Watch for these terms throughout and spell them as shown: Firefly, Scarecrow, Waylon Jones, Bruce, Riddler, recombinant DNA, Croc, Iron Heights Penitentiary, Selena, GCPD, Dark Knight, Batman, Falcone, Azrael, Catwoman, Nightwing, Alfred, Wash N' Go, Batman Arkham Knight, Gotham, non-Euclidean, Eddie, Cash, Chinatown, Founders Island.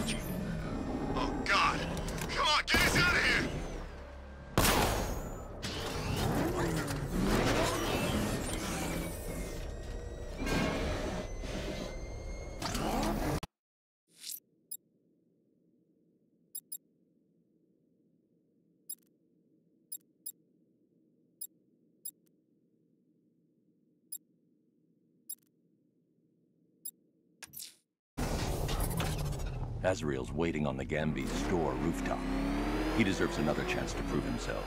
tank! Oh God! Come on, get us out of here! Azrael's waiting on the Gambi store rooftop. He deserves another chance to prove himself.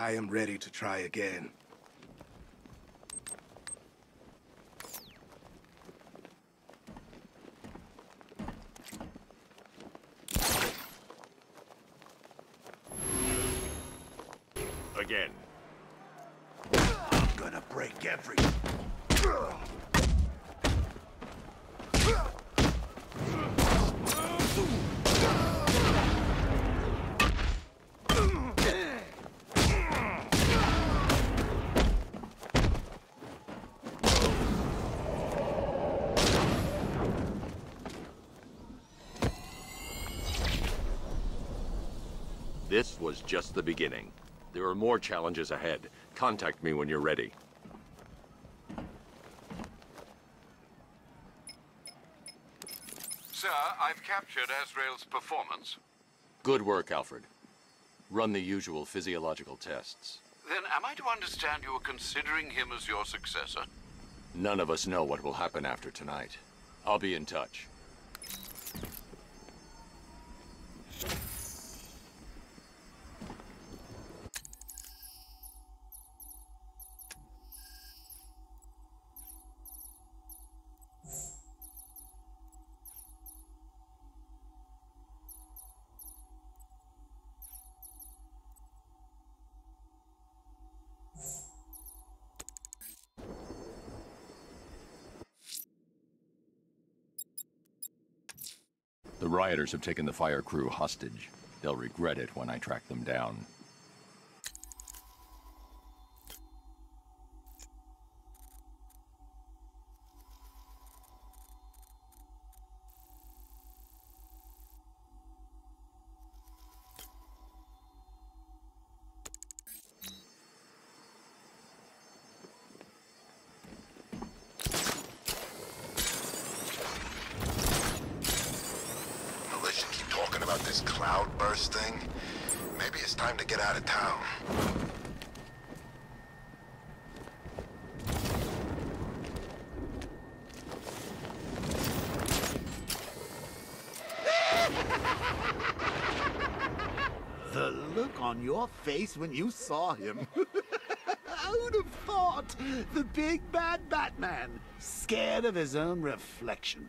I am ready to try again. Again. I'm gonna break everything. This was just the beginning. There are more challenges ahead. Contact me when you're ready. Sir, I've captured Azrael's performance. Good work, Alfred. Run the usual physiological tests. Then am I to understand you are considering him as your successor? None of us know what will happen after tonight. I'll be in touch. The rioters have taken the fire crew hostage. They'll regret it when I track them down. This cloud burst thing. Maybe it's time to get out of town. The look on your face when you saw him. Who'd have thought? The big bad Batman, scared of his own reflection.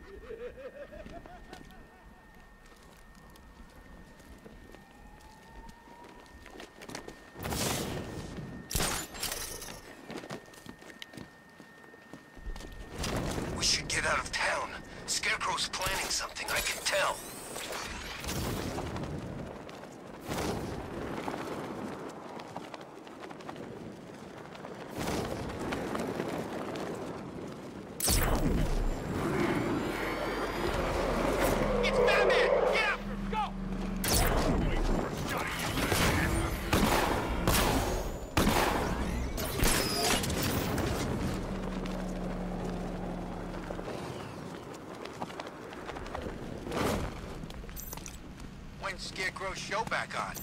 Get out of town. Scarecrow's planning something, I can tell. Scarecrow's show back on.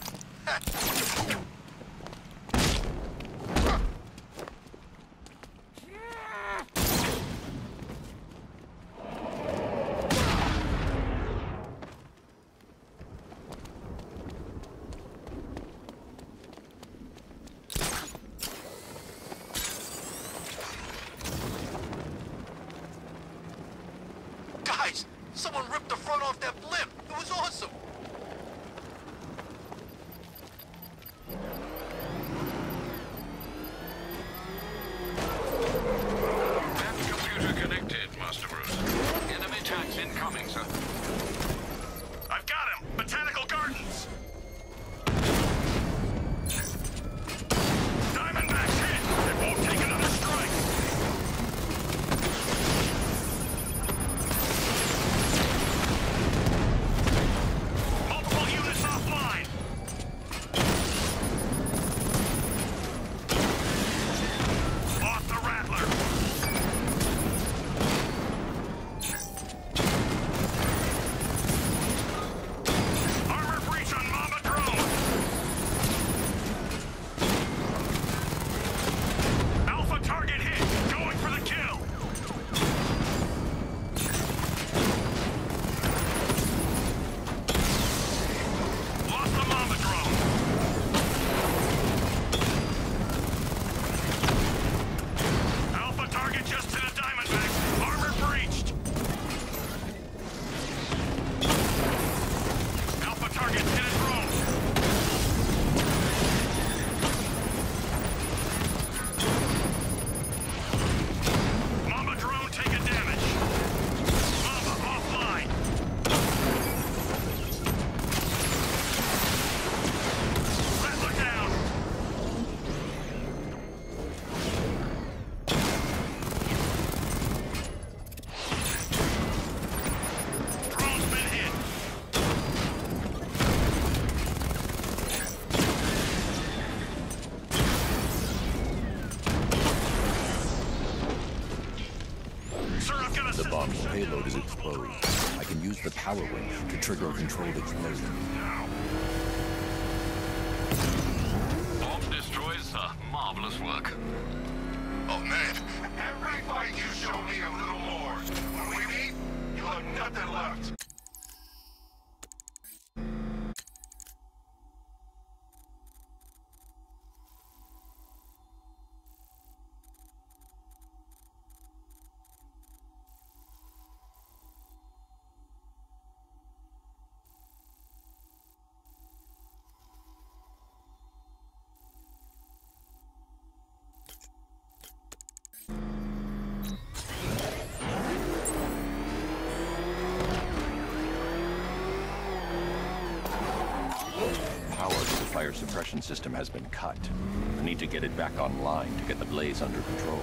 someone ripped the front off that blimp. It was awesome. That computer connected, Master Bruce. Enemy tax incoming, sir. I've got him! Botanical Gardens! Diamondbacks hit! They won't take another strike! Trigger controlled explosion. Bomb destroys, marvelous work. Oh man, every fight you show me a little more. When we meet, you'll have nothing left. Suppression system has been cut. I need to get it back online to get the blaze under control.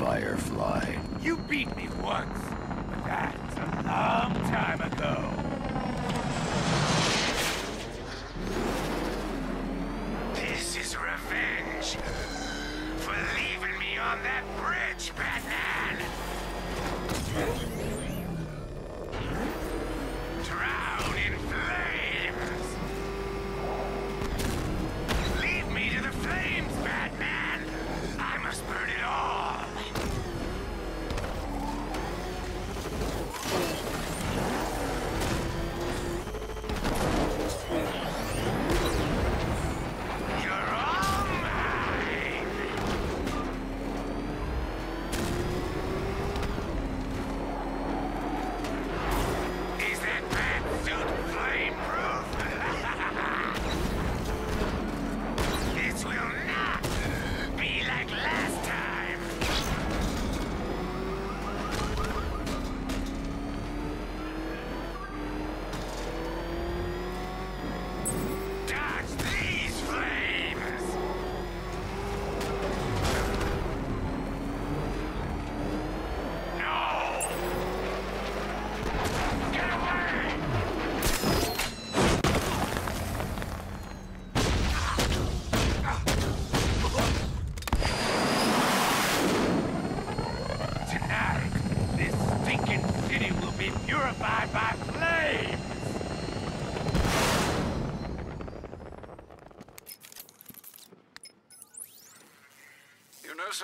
Firefly. You beat me once, but that's a long time ago. This is revenge for leaving me on that bridge, Batman! Drown in flames! Lead me to the flames, Batman! I must burn it all!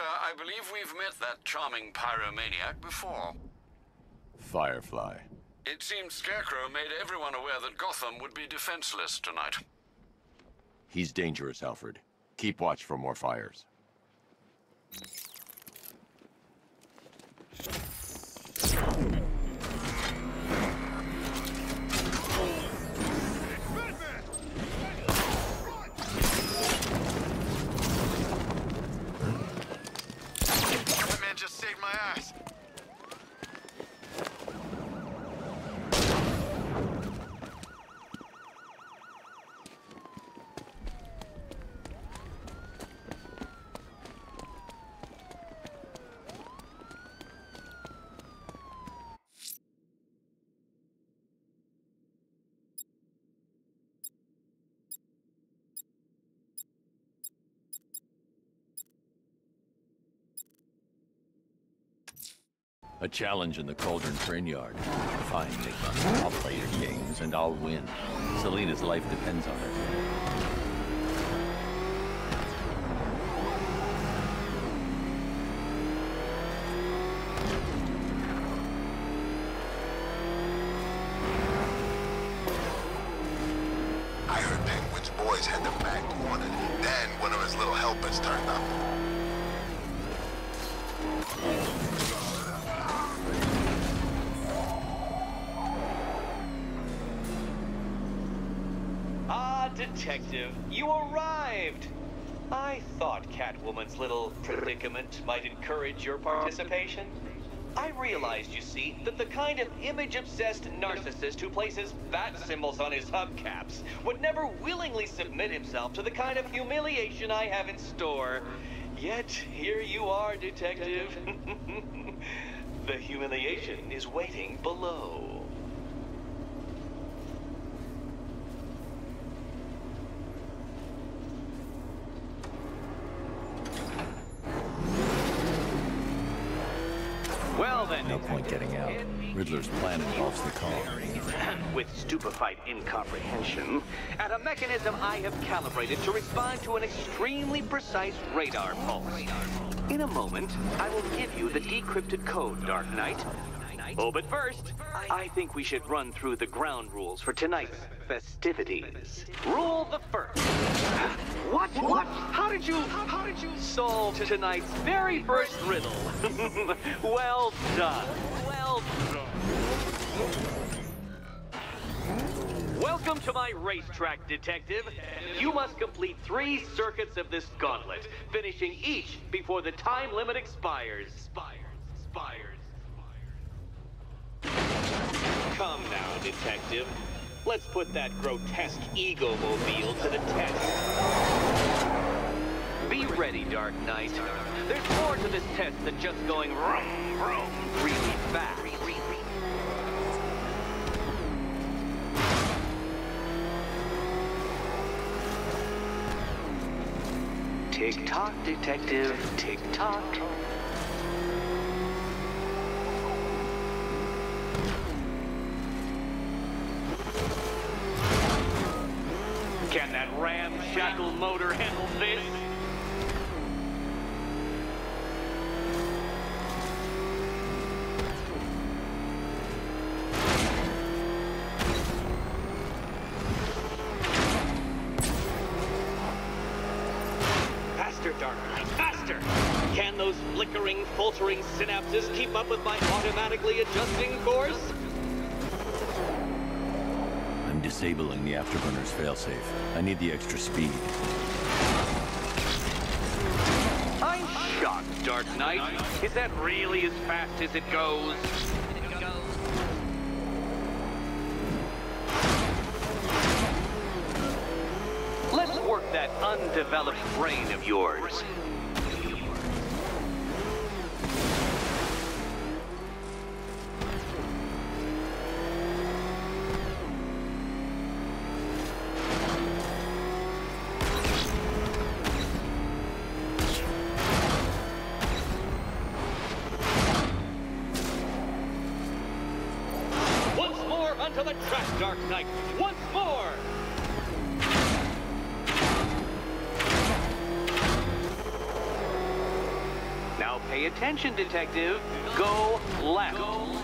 I believe we've met that charming pyromaniac before. Firefly. It seems Scarecrow made everyone aware that Gotham would be defenseless tonight. He's dangerous, Alfred. Keep watch for more fires. A challenge in the Cauldron Train Yard. Fine, Nick. I'll play your games and I'll win. Selena's life depends on her. Detective, you arrived! I thought Catwoman's little predicament might encourage your participation. I realized, you see, that the kind of image-obsessed narcissist who places bat symbols on his hubcaps would never willingly submit himself to the kind of humiliation I have in store. Yet, here you are, Detective. The humiliation is waiting below. No point getting out. Riddler's plan involves the car. With stupefied incomprehension, at a mechanism I have calibrated to respond to an extremely precise radar pulse. In a moment, I will give you the decrypted code, Dark Knight. Oh, but first, I think we should run through the ground rules for tonight's festivities. Rule the first. What? How did you solve tonight's very first riddle? Well done. Well done. Welcome to my racetrack, Detective. You must complete 3 circuits of this gauntlet, finishing each before the time limit expires. Come now, Detective. Let's put that grotesque ego-mobile to the test. Be ready, Dark Knight. There's more to this test than just going vroom, vroom, really fast. Tick-tock, Detective. Tick-tock. Can that ramshackle motor handle this? Faster, Dark Knight, faster! Can those flickering, faltering synapses keep up with my automatically adjusting course? Disabling the afterburner's failsafe. I need the extra speed. I'm shocked, Dark Knight. Is that really as fast as it goes? Let's work that undeveloped brain of yours. To the track, Dark Knight, once more! Now pay attention, Detective. Go left. Go left.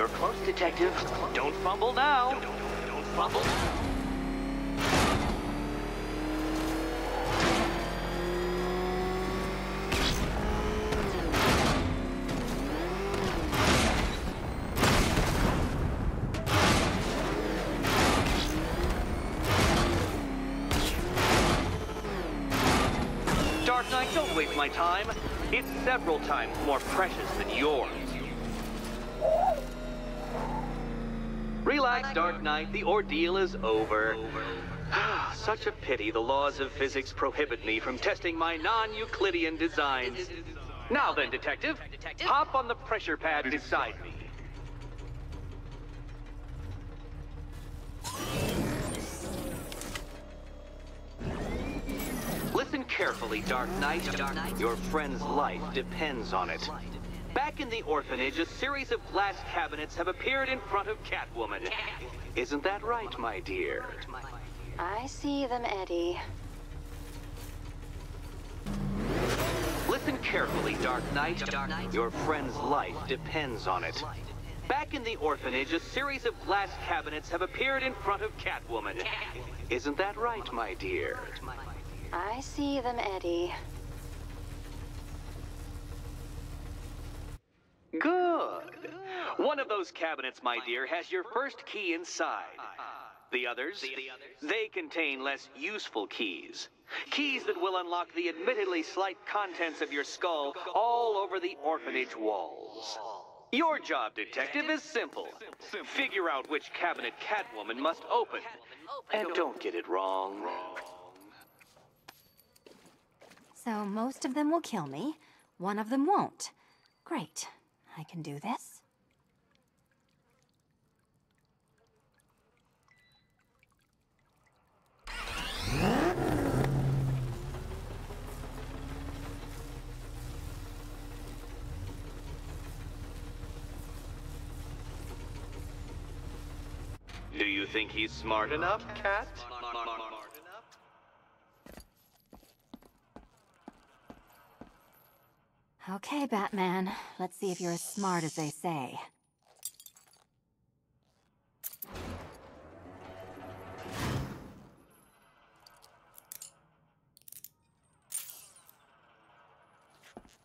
You're close, detective. Don't fumble now. Don't fumble now. Dark Knight, don't waste my time. It's several times more precious than yours. Relax, Dark Knight. The ordeal is over. Such a pity the laws of physics prohibit me from testing my non-Euclidean designs. Now then, detective, hop on the pressure pad beside me. Listen carefully, Dark Knight. Your friend's life depends on it. Back in the orphanage, a series of glass cabinets have appeared in front of Catwoman. Isn't that right, my dear? I see them, Eddie. Listen carefully, Dark Knight. Your friend's life depends on it. Back in the orphanage, a series of glass cabinets have appeared in front of Catwoman. Isn't that right, my dear? I see them, Eddie. Good. One of those cabinets, my dear, has your first key inside. The others, they contain less useful keys. Keys that will unlock the admittedly slight contents of your skull all over the orphanage walls. Your job, detective, is simple. Figure out which cabinet Catwoman must open. And don't get it wrong. So most of them will kill me, one of them won't. Great, I can do this. Do you think he's smart enough, Cat? Okay, Batman. Let's see if you're as smart as they say.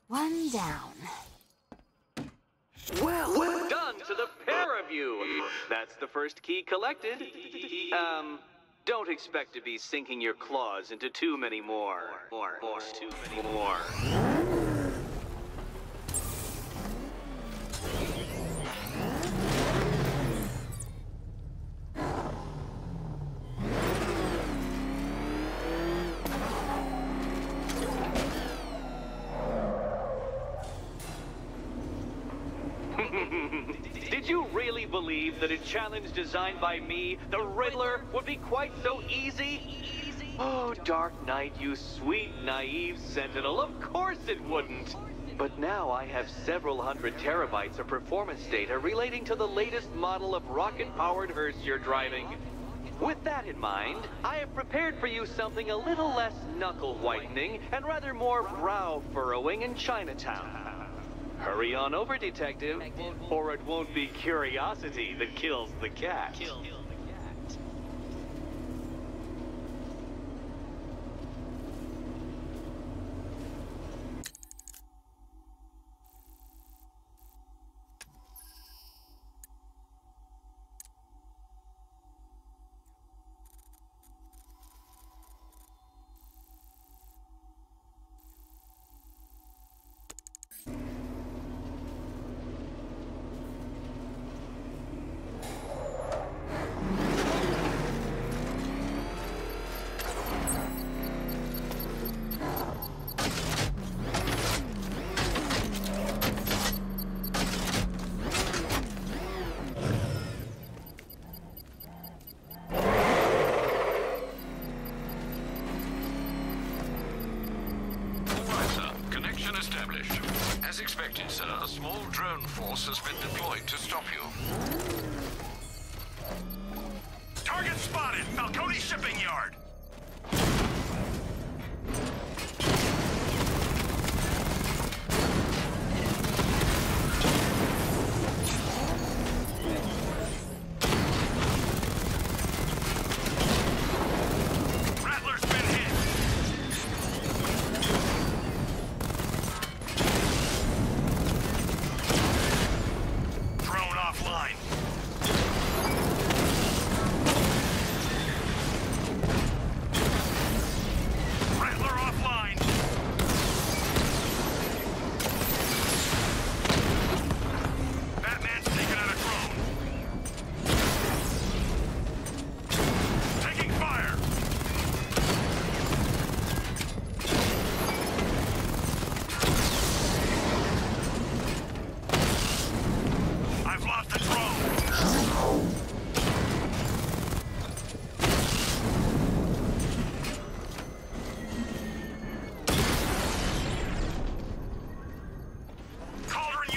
One down. Well done to the pair of you! That's the first key collected. Don't expect to be sinking your claws into too many more. Did you really believe that a challenge designed by me, the Riddler, would be quite so easy? Oh, Dark Knight, you sweet, naive sentinel, of course it wouldn't! But now I have several hundred terabytes of performance data relating to the latest model of rocket-powered hearse you're driving. With that in mind, I have prepared for you something a little less knuckle-whitening and rather more brow-furrowing in Chinatown. Hurry on over, detective, or it won't be curiosity that kills the cat. As expected, sir, a small drone force has been deployed to stop you. Target spotted! Falcone shipping yard!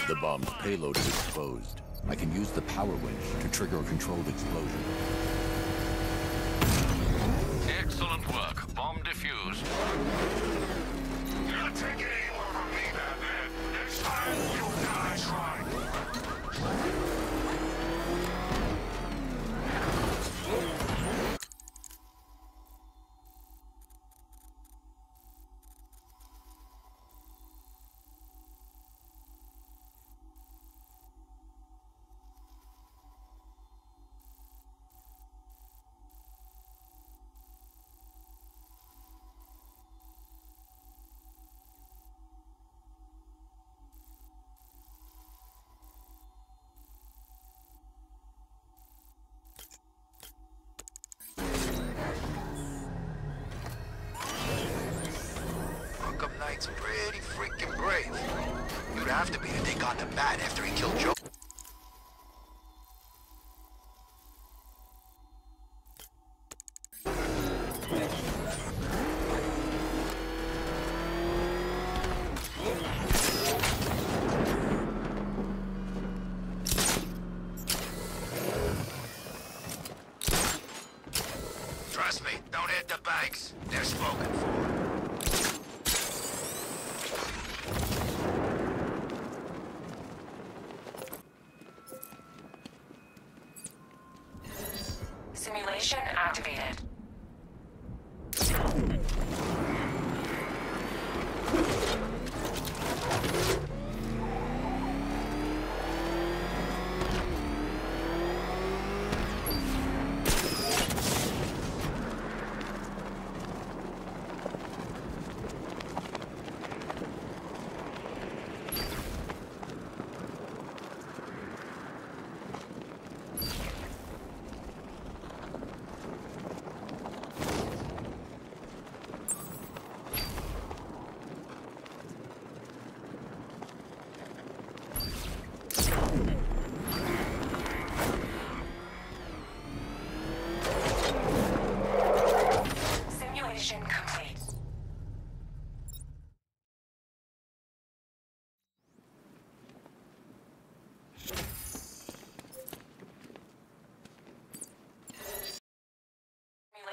The bomb's payload is exposed. I can use the power winch to trigger a controlled explosion. Excellent work. Bomb defused. Not taking any more from me, Batman. Next time, you'll die trying. Pretty freaking brave. You'd have to be to take on the Bat after he killed Joe. Trust me, don't hit the banks. They're spoken for. Simulation activated.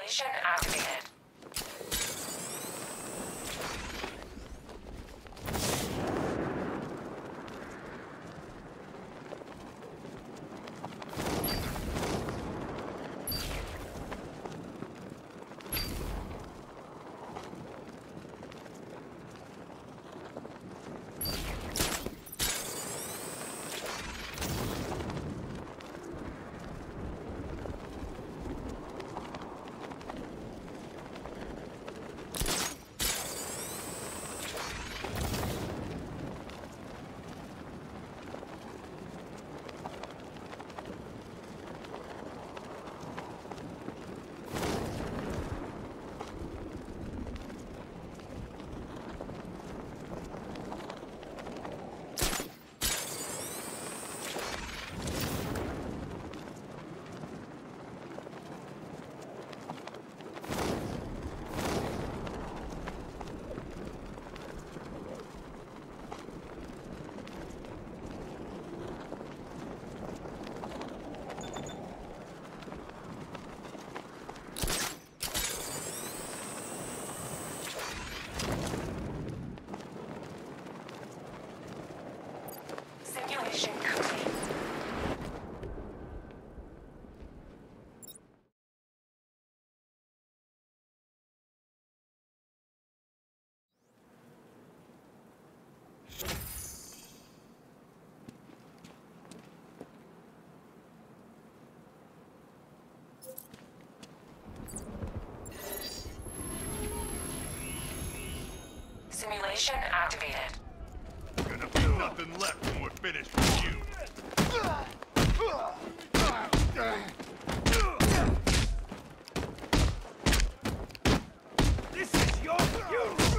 Mission activated. Simulation activated. We're gonna be nothing left when we're finished with you. This is your use.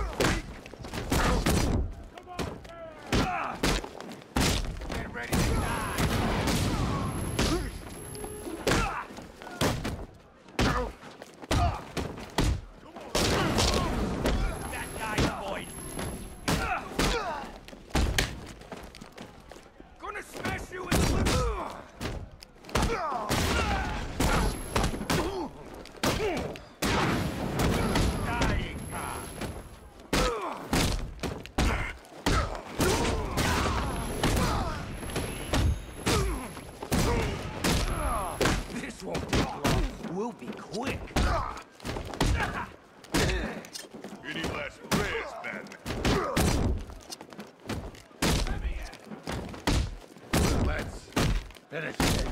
Come on, get ready to die. Come on. That guy's voice. be quick. You need less prayers, Batman. Let's finish this.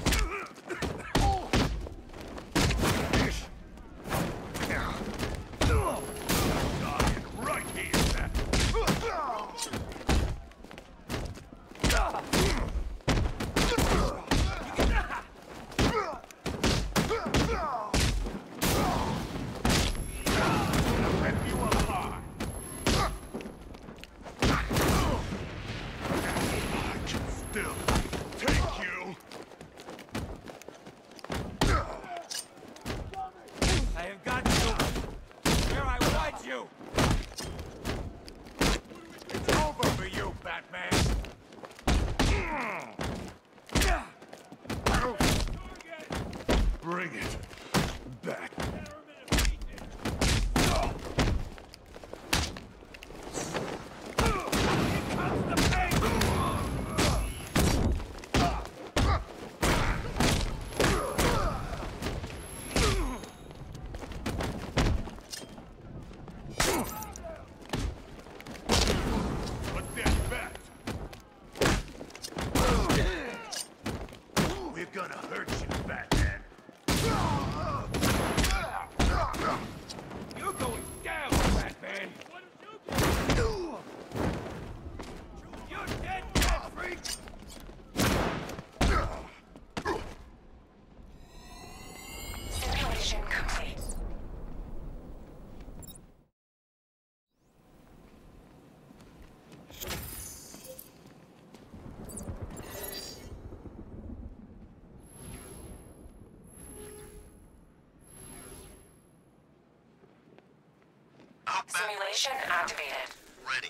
Simulation activated. Ready.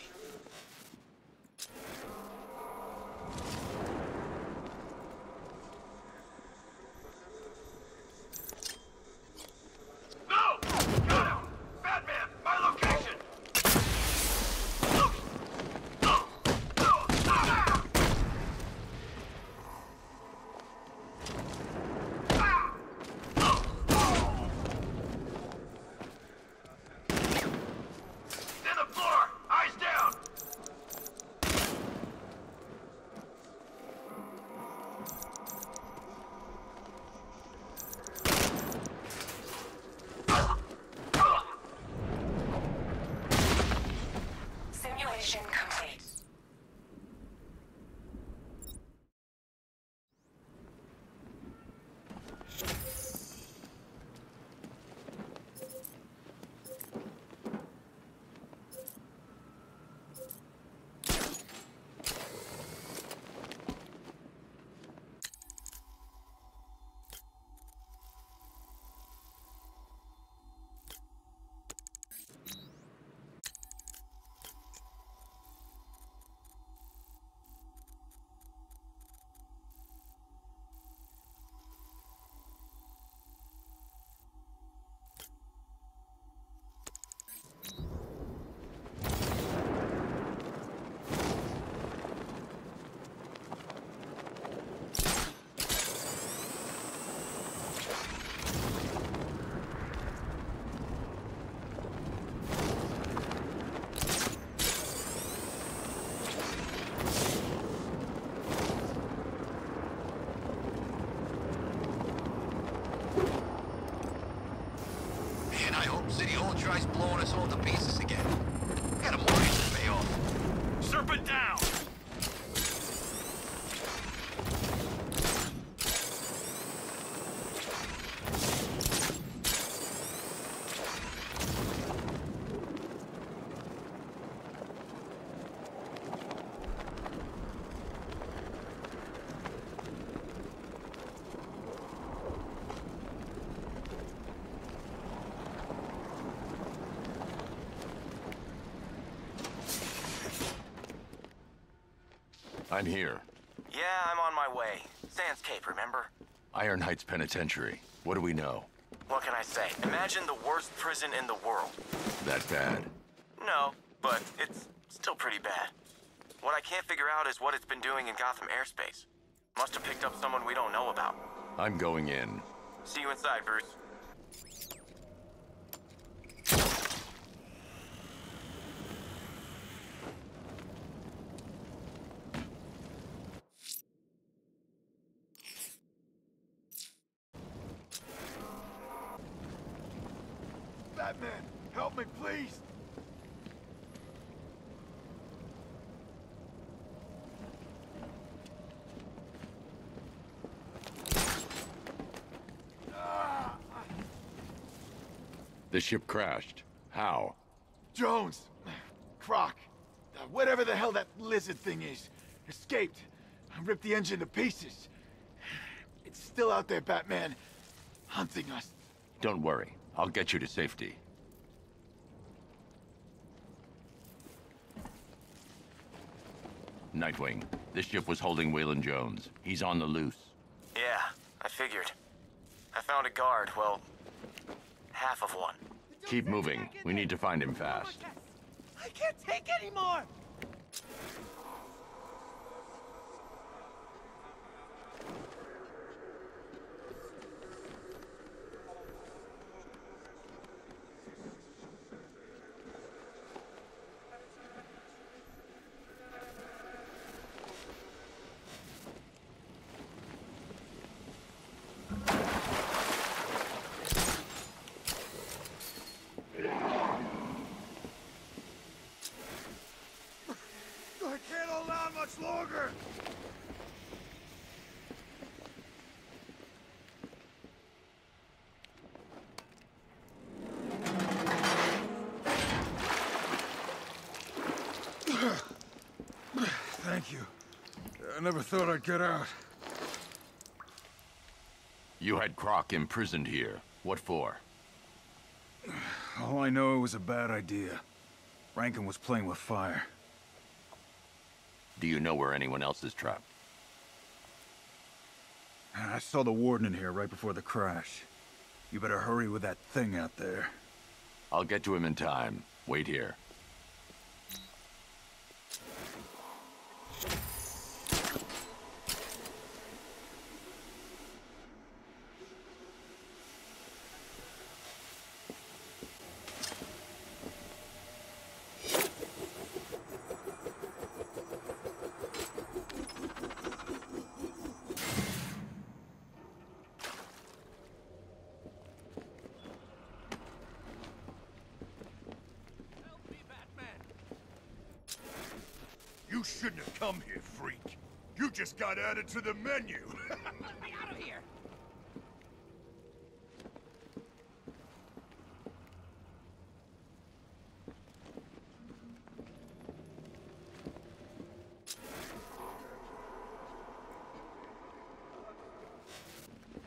No! Got him! Batman, my location! Tries blowing us all to pieces again. Got a mortgage to pay off. Serpent down! I'm here. Yeah, I'm on my way. Sans Cape, remember? Iron Heights Penitentiary. What do we know? What can I say? Imagine the worst prison in the world. That bad? No, but it's still pretty bad. What I can't figure out is what it's been doing in Gotham airspace. Must have picked up someone we don't know about. I'm going in. See you inside, Bruce. Batman! Help me, please! The ship crashed. How? Jones! Croc! Whatever the hell that lizard thing is, escaped. I ripped the engine to pieces. It's still out there, Batman, hunting us. Don't worry. I'll get you to safety. Nightwing, this ship was holding Waylon Jones. He's on the loose. Yeah, I figured. I found a guard, well, half of one. Keep moving. We need to find him fast. I can't take anymore! Longer. Thank you. I never thought I'd get out. You had Croc imprisoned here. What for? All I know, it was a bad idea. Rankin was playing with fire. Do you know where anyone else is trapped? I saw the warden in here right before the crash. You better hurry with that thing out there. I'll get to him in time. Wait here. You shouldn't have come here, freak. You just got added to the menu. Let me out of here.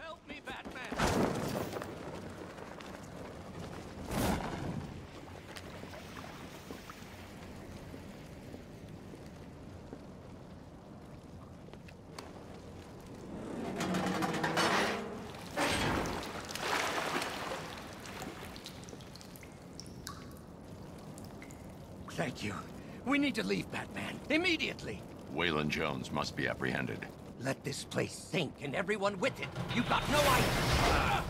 Help me, Batman. Thank you. We need to leave, Batman. Immediately! Waylon Jones must be apprehended. Let this place sink, and everyone with it. You've got no idea!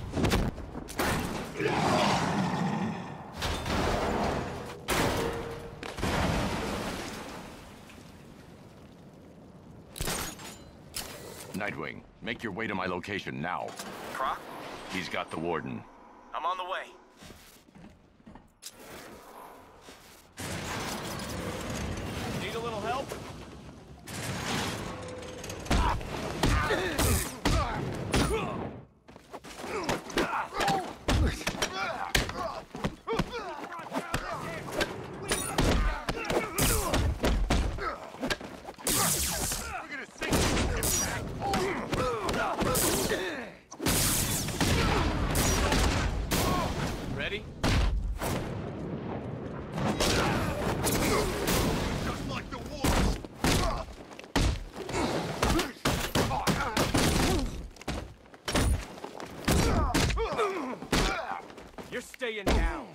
Nightwing, make your way to my location now. Croc? He's got the warden. I'm on the way. You're staying down.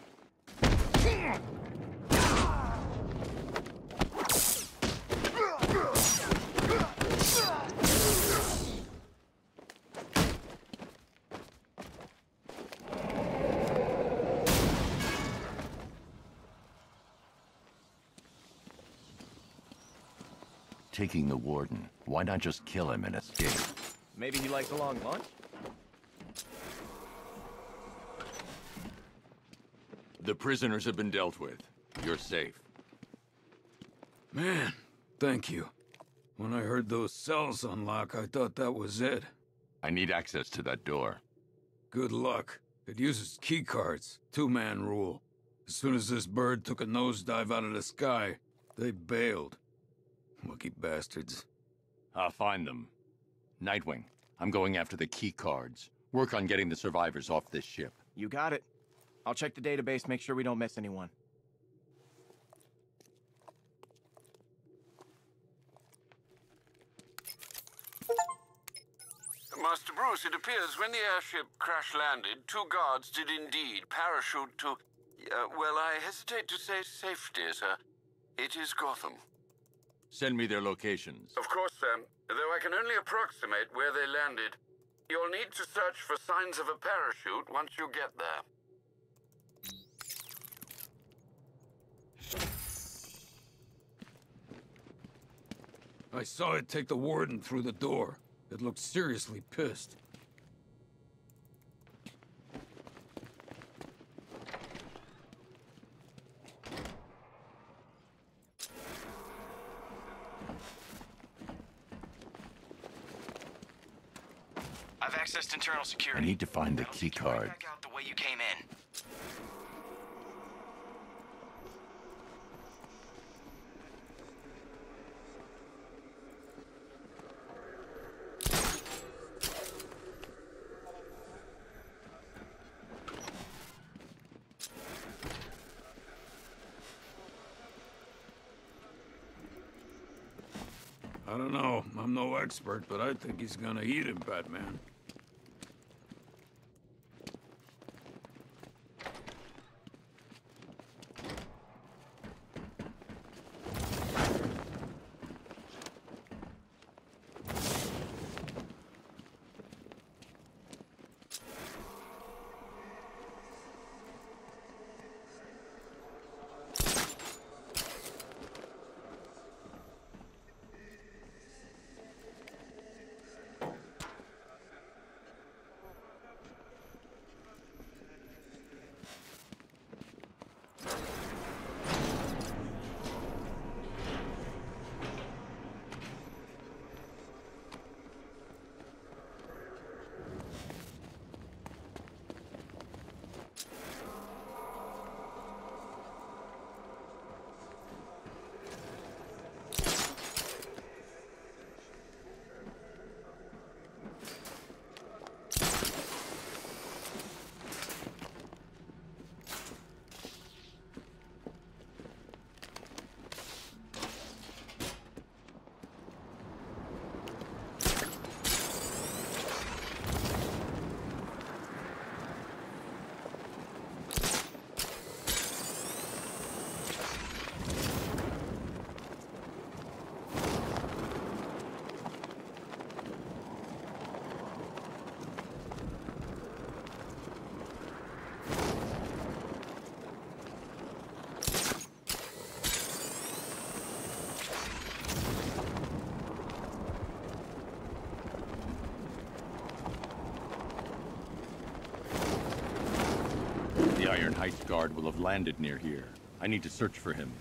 Taking the warden. Why not just kill him and escape? Maybe he liked a long lunch? The prisoners have been dealt with. You're safe. Man, thank you. When I heard those cells unlock, I thought that was it. I need access to that door. Good luck. It uses keycards. 2-man rule. As soon as this bird took a nosedive out of the sky, they bailed. Lucky bastards. I'll find them. Nightwing, I'm going after the keycards. Work on getting the survivors off this ship. You got it. I'll check the database, make sure we don't miss anyone. Master Bruce, it appears when the airship crash-landed, 2 guards did indeed parachute to... well, I hesitate to say safety, sir. It is Gotham. Send me their locations. Of course, sir. Though I can only approximate where they landed. You'll need to search for signs of a parachute once you get there. I saw it take the warden through the door. It looked seriously pissed. I've accessed internal security. I need to find the key card. Back out the way you came in. I don't know. I'm no expert, but I think he's gonna eat him, Batman. Iron Heights guard will have landed near here. I need to search for him.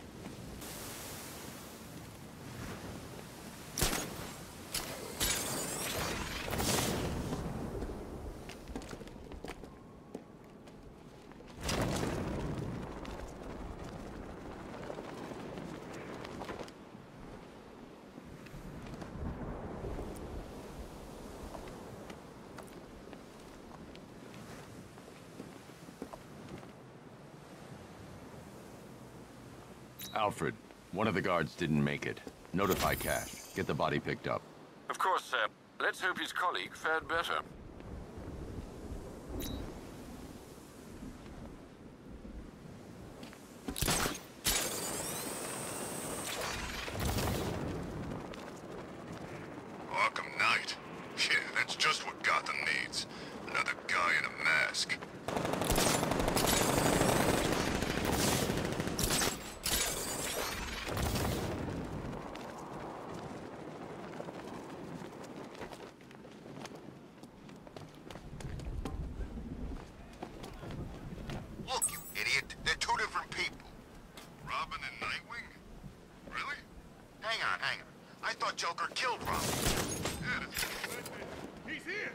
Alfred, one of the guards didn't make it. Notify Cash. Get the body picked up. Of course, sir. Let's hope his colleague fared better. Arkham Knight. Yeah, that's just what Gotham needs. Another guy in a mask. Joker killed Robin. He's here!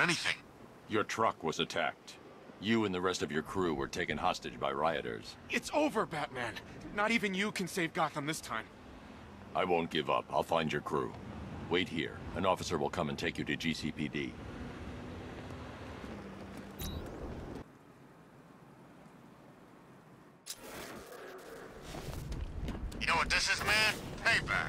Anything. Your truck was attacked. You and the rest of your crew were taken hostage by rioters. It's over, Batman. Not even you can save Gotham this time. I won't give up. I'll find your crew. Wait here. An officer will come and take you to GCPD. You know what this is, man? Payback.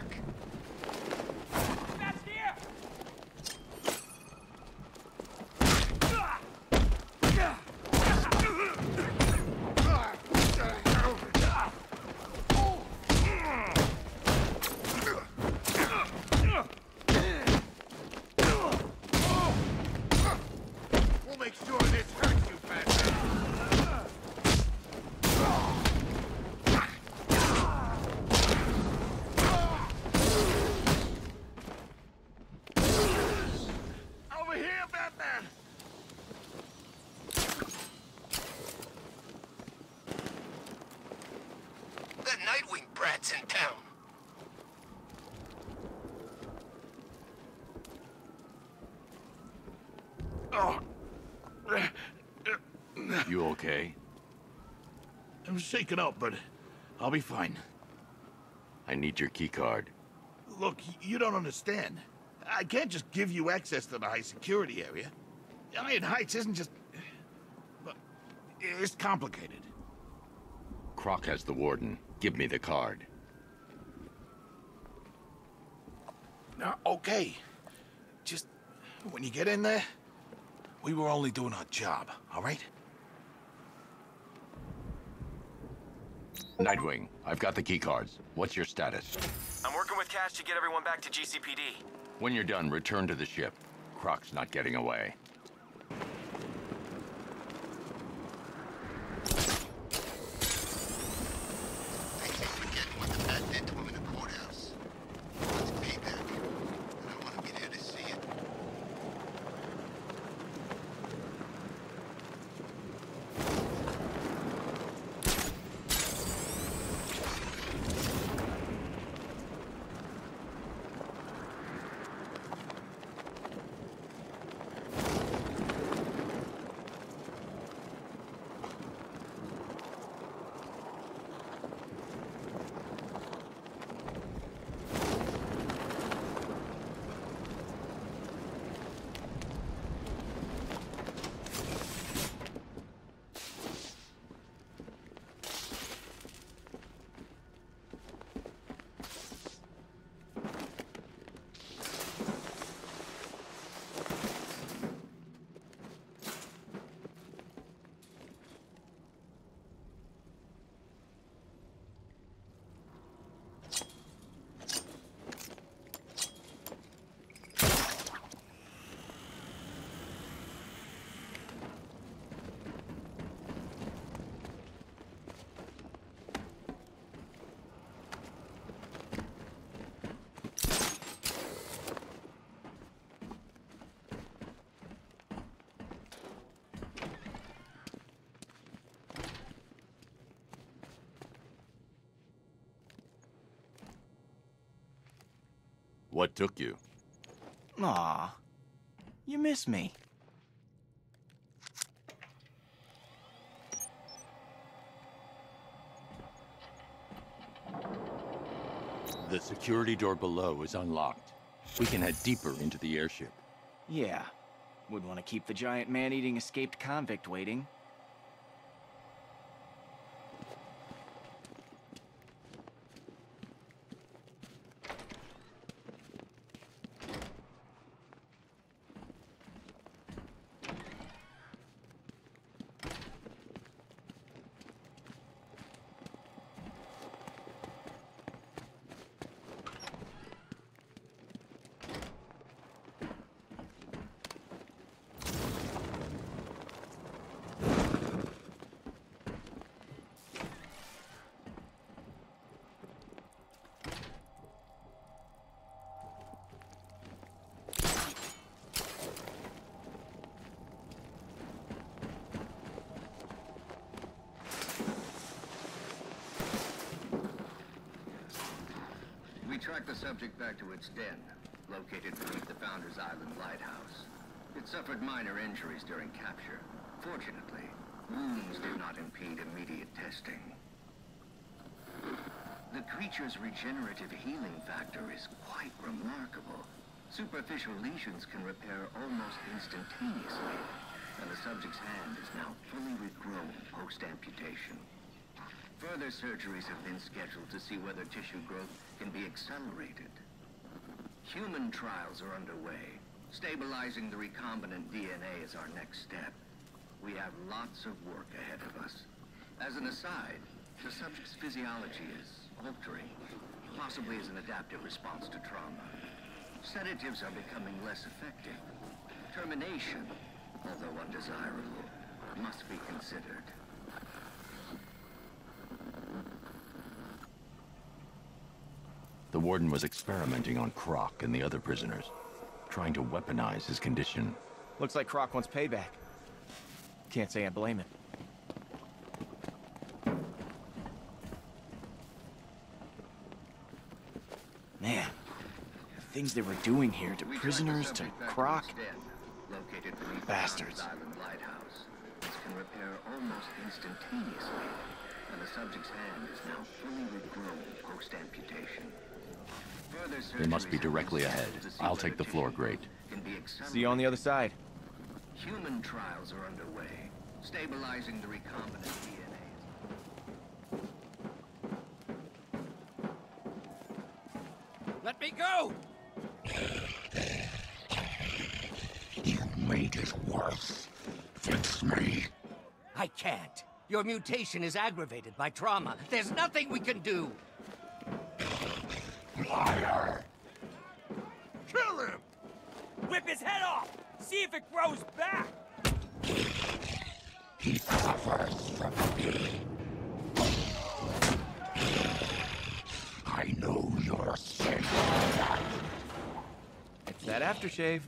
You okay? I'm shaken up, but I'll be fine. I need your key card. Look, you don't understand. I can't just give you access to the high security area. Iron Heights isn't just... it's complicated. Croc has the warden. Give me the card. Okay. Just, when you get in there, we were only doing our job, all right? Nightwing, I've got the key cards. What's your status? I'm working with Cash to get everyone back to GCPD. When you're done, return to the ship. Croc's not getting away. What took you? Aw, you miss me. The security door below is unlocked. We can head deeper into the airship. Yeah, would want to keep the giant man-eating escaped convict waiting. tracked the subject back to its den, located beneath the Founders Island lighthouse. It suffered minor injuries during capture. Fortunately, wounds do not impede immediate testing. The creature's regenerative healing factor is quite remarkable. Superficial lesions can repair almost instantaneously, and the subject's hand is now fully regrown post-amputation. Further surgeries have been scheduled to see whether tissue growth can be accelerated. Human trials are underway. Stabilizing the recombinant DNA is our next step. We have lots of work ahead of us. As an aside, the subject's physiology is altering, possibly as an adaptive response to trauma. Sedatives are becoming less effective. Termination, although undesirable, must be considered. The warden was experimenting on Croc and the other prisoners, trying to weaponize his condition. Looks like Croc wants payback. Can't say I blame him. Man, the things they were doing here to prisoners, to Croc, bastards. This can repair almost instantaneously, and the subject's hand is now fully regrown post-amputation. They must be directly ahead. I'll take the floor grate. See you on the other side. Human trials are underway. Stabilizing the recombinant DNA. Let me go! You made it worse. Fix me. I can't. Your mutation is aggravated by trauma. There's nothing we can do. Liar! Kill him! Whip his head off! See if it grows back! He suffers from me. I know you're sick. It's that aftershave.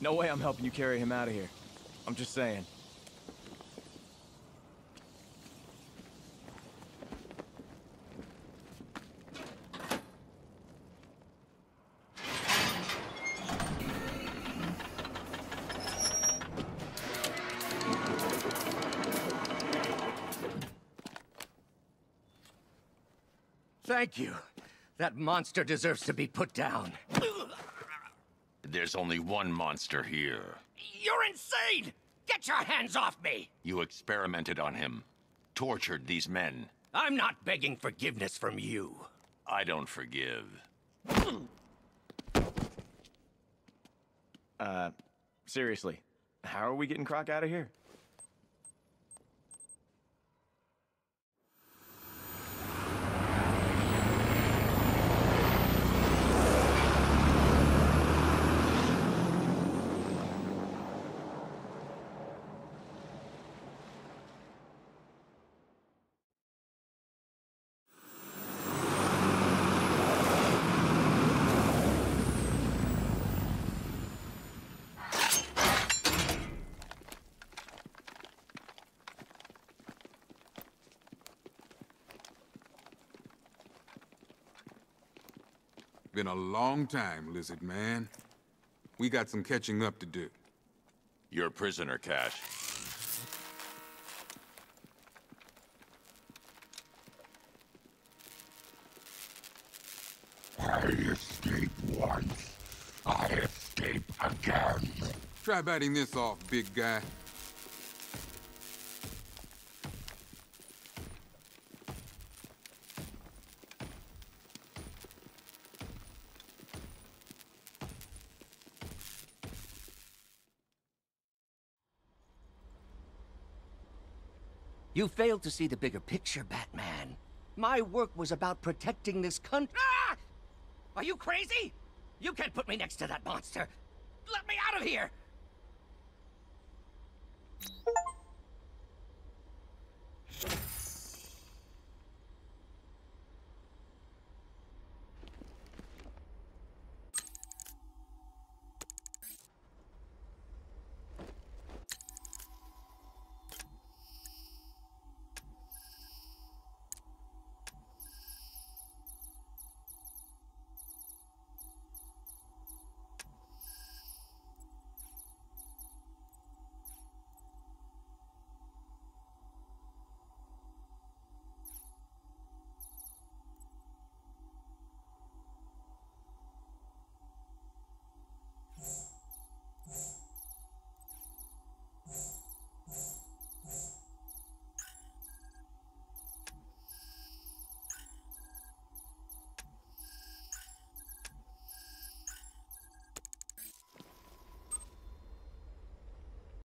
No way I'm helping you carry him out of here. I'm just saying. Thank you. That monster deserves to be put down. There's only one monster here. You're insane! Get your hands off me! You experimented on him. Tortured these men. I'm not begging forgiveness from you. I don't forgive. Seriously, how are we getting Croc out of here? Been a long time, lizard man. We got some catching up to do. You're a prisoner, Cash. I escape once, I escape again. Try biting this off, big guy. You failed to see the bigger picture, Batman. My work was about protecting this country. Ah! Are you crazy? You can't put me next to that monster. Let me out of here!